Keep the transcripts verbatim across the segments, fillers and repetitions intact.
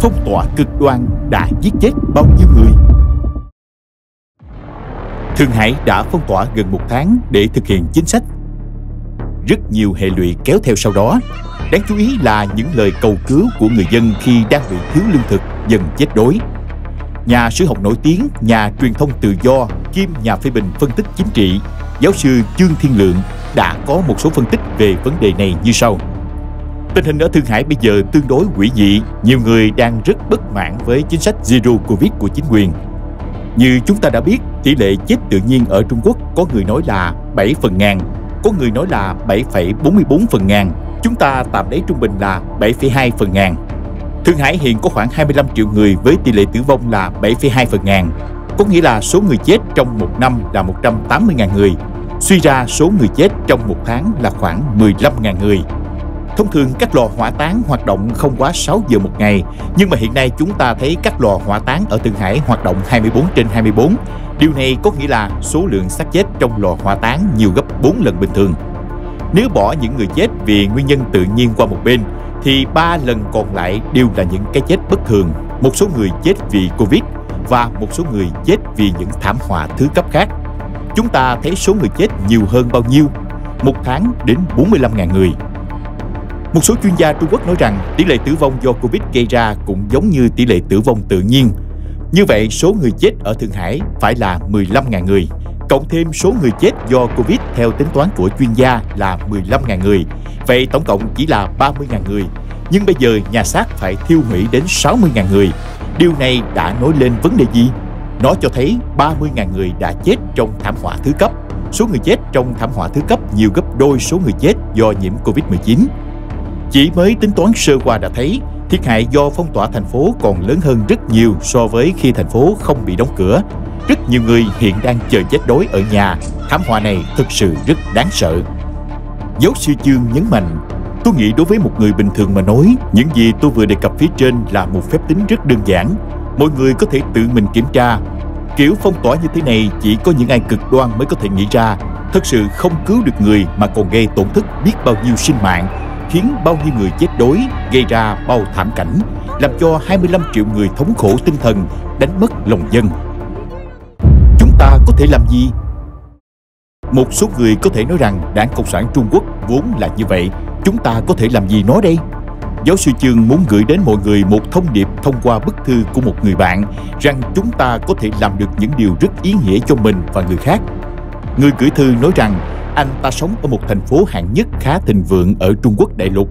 phong tỏa cực đoan đã giết chết bao nhiêu người. Thượng Hải đã phong tỏa gần một tháng để thực hiện chính sách. Rất nhiều hệ lụy kéo theo sau đó. Đáng chú ý là những lời cầu cứu của người dân khi đang bị thiếu lương thực dần chết đói. Nhà sử học nổi tiếng, nhà truyền thông tự do, kiêm nhà phê bình phân tích chính trị, giáo sư Trương Thiên Lượng đã có một số phân tích về vấn đề này như sau. Tình hình ở Thượng Hải bây giờ tương đối quỷ dị, nhiều người đang rất bất mãn với chính sách Zero Covid của chính quyền. Như chúng ta đã biết, tỷ lệ chết tự nhiên ở Trung Quốc có người nói là bảy phần ngàn, có người nói là bảy phẩy bốn mươi bốn phần ngàn, chúng ta tạm lấy trung bình là bảy phẩy hai phần ngàn. Thượng Hải hiện có khoảng hai mươi lăm triệu người với tỷ lệ tử vong là bảy phẩy hai phần ngàn, có nghĩa là số người chết trong một năm là một trăm tám mươi nghìn người, suy ra số người chết trong một tháng là khoảng mười lăm nghìn người. Thông thường các lò hỏa táng hoạt động không quá sáu giờ một ngày, nhưng mà hiện nay chúng ta thấy các lò hỏa táng ở Thượng Hải hoạt động hai mươi bốn trên hai mươi bốn. Điều này có nghĩa là số lượng xác chết trong lò hỏa táng nhiều gấp bốn lần bình thường. Nếu bỏ những người chết vì nguyên nhân tự nhiên qua một bên, thì ba lần còn lại đều là những cái chết bất thường, một số người chết vì Covid và một số người chết vì những thảm họa thứ cấp khác. Chúng ta thấy số người chết nhiều hơn bao nhiêu? Một tháng đến bốn mươi lăm nghìn người. Một số chuyên gia Trung Quốc nói rằng tỷ lệ tử vong do Covid gây ra cũng giống như tỷ lệ tử vong tự nhiên. Như vậy, số người chết ở Thượng Hải phải là mười lăm nghìn người, cộng thêm số người chết do Covid theo tính toán của chuyên gia là mười lăm nghìn người. Vậy tổng cộng chỉ là ba mươi nghìn người, nhưng bây giờ nhà xác phải thiêu hủy đến sáu mươi nghìn người. Điều này đã nói lên vấn đề gì? Nó cho thấy ba mươi nghìn người đã chết trong thảm họa thứ cấp. Số người chết trong thảm họa thứ cấp nhiều gấp đôi số người chết do nhiễm Covid mười chín. Chỉ mới tính toán sơ qua đã thấy, thiệt hại do phong tỏa thành phố còn lớn hơn rất nhiều so với khi thành phố không bị đóng cửa. Rất nhiều người hiện đang chờ chết đói ở nhà. Thảm họa này thực sự rất đáng sợ. Giáo sư Chương nhấn mạnh, tôi nghĩ đối với một người bình thường mà nói, những gì tôi vừa đề cập phía trên là một phép tính rất đơn giản. Mọi người có thể tự mình kiểm tra. Kiểu phong tỏa như thế này chỉ có những ai cực đoan mới có thể nghĩ ra. Thật sự không cứu được người mà còn gây tổn thất biết bao nhiêu sinh mạng, khiến bao nhiêu người chết đói, gây ra bao thảm cảnh, làm cho hai mươi lăm triệu người thống khổ tinh thần, đánh mất lòng dân. Chúng ta có thể làm gì? Một số người có thể nói rằng Đảng Cộng sản Trung Quốc vốn là như vậy, chúng ta có thể làm gì nó đây? Giáo sư Chương muốn gửi đến mọi người một thông điệp thông qua bức thư của một người bạn, rằng chúng ta có thể làm được những điều rất ý nghĩa cho mình và người khác. Người gửi thư nói rằng, anh ta sống ở một thành phố hạng nhất khá thịnh vượng ở Trung Quốc đại lục.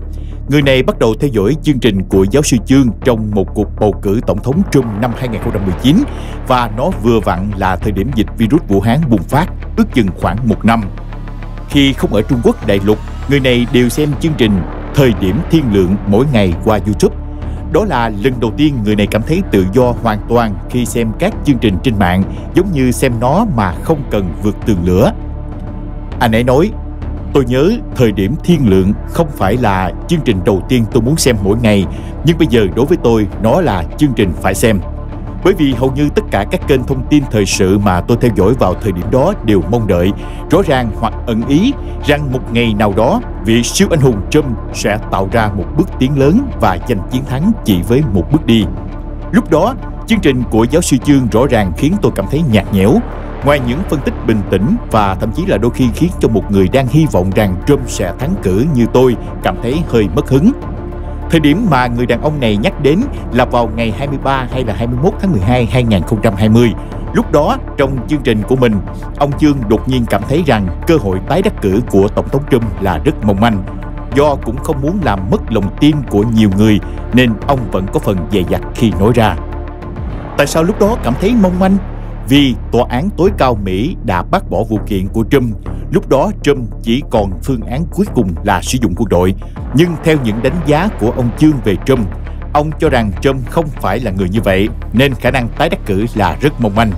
Người này bắt đầu theo dõi chương trình của giáo sư Chương trong một cuộc bầu cử tổng thống Trump năm hai nghìn không trăm mười chín và nó vừa vặn là thời điểm dịch virus Vũ Hán bùng phát, ước chừng khoảng một năm. Khi không ở Trung Quốc đại lục, người này đều xem chương trình Thời điểm Thiên Lượng mỗi ngày qua YouTube. Đó là lần đầu tiên người này cảm thấy tự do hoàn toàn khi xem các chương trình trên mạng, giống như xem nó mà không cần vượt tường lửa. Anh ấy nói, tôi nhớ Thời điểm Thiên Lượng không phải là chương trình đầu tiên tôi muốn xem mỗi ngày, nhưng bây giờ đối với tôi nó là chương trình phải xem. Bởi vì hầu như tất cả các kênh thông tin thời sự mà tôi theo dõi vào thời điểm đó đều mong đợi, rõ ràng hoặc ẩn ý, rằng một ngày nào đó vị siêu anh hùng Trump sẽ tạo ra một bước tiến lớn và giành chiến thắng chỉ với một bước đi. Lúc đó, chương trình của giáo sư Chương rõ ràng khiến tôi cảm thấy nhạt nhẽo. Ngoài những phân tích bình tĩnh và thậm chí là đôi khi khiến cho một người đang hy vọng rằng Trump sẽ thắng cử như tôi cảm thấy hơi mất hứng. Thời điểm mà người đàn ông này nhắc đến là vào ngày hai mươi ba hay là hai mươi mốt tháng mười hai hai nghìn không trăm hai mươi. Lúc đó, trong chương trình của mình, ông Chương đột nhiên cảm thấy rằng cơ hội tái đắc cử của Tổng thống Trump là rất mong manh. Do cũng không muốn làm mất lòng tin của nhiều người nên ông vẫn có phần dè dặt khi nói ra. Tại sao lúc đó cảm thấy mong manh? Vì Tòa án tối cao Mỹ đã bác bỏ vụ kiện của Trump. Lúc đó Trump chỉ còn phương án cuối cùng là sử dụng quân đội. Nhưng theo những đánh giá của ông Chương về Trump, ông cho rằng Trump không phải là người như vậy, nên khả năng tái đắc cử là rất mong manh.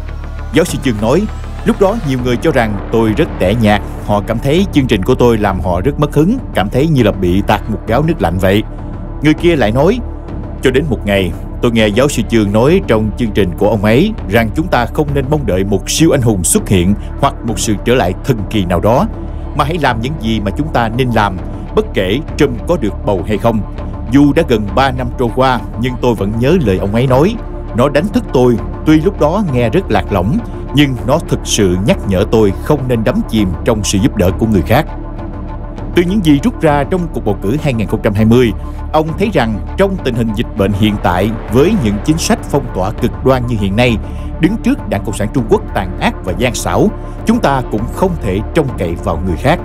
Giáo sư Chương nói, lúc đó nhiều người cho rằng tôi rất tẻ nhạt. Họ cảm thấy chương trình của tôi làm họ rất mất hứng, cảm thấy như là bị tạt một gáo nước lạnh vậy. Người kia lại nói, cho đến một ngày, tôi nghe giáo sư Chương nói trong chương trình của ông ấy rằng chúng ta không nên mong đợi một siêu anh hùng xuất hiện hoặc một sự trở lại thần kỳ nào đó, mà hãy làm những gì mà chúng ta nên làm, bất kể Trump có được bầu hay không. Dù đã gần ba năm trôi qua, nhưng tôi vẫn nhớ lời ông ấy nói. Nó đánh thức tôi, tuy lúc đó nghe rất lạc lõng, nhưng nó thực sự nhắc nhở tôi không nên đắm chìm trong sự giúp đỡ của người khác. Từ những gì rút ra trong cuộc bầu cử hai không hai không, ông thấy rằng trong tình hình dịch bệnh hiện tại với những chính sách phong tỏa cực đoan như hiện nay, đứng trước Đảng Cộng sản Trung Quốc tàn ác và gian xảo, chúng ta cũng không thể trông cậy vào người khác.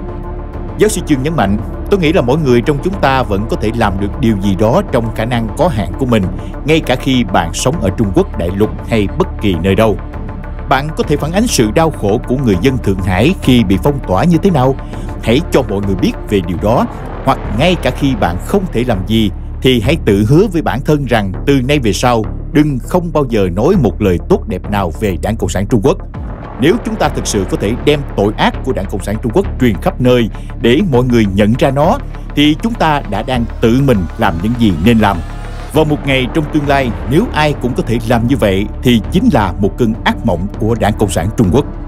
Giáo sư Trương nhấn mạnh, tôi nghĩ là mỗi người trong chúng ta vẫn có thể làm được điều gì đó trong khả năng có hạn của mình, ngay cả khi bạn sống ở Trung Quốc đại lục hay bất kỳ nơi đâu. Bạn có thể phản ánh sự đau khổ của người dân Thượng Hải khi bị phong tỏa như thế nào. Hãy cho mọi người biết về điều đó, hoặc ngay cả khi bạn không thể làm gì, thì hãy tự hứa với bản thân rằng từ nay về sau, đừng không bao giờ nói một lời tốt đẹp nào về Đảng Cộng sản Trung Quốc. Nếu chúng ta thực sự có thể đem tội ác của Đảng Cộng sản Trung Quốc truyền khắp nơi để mọi người nhận ra nó, thì chúng ta đã đang tự mình làm những gì nên làm. Vào một ngày trong tương lai, nếu ai cũng có thể làm như vậy thì chính là một cơn ác mộng của Đảng Cộng sản Trung Quốc.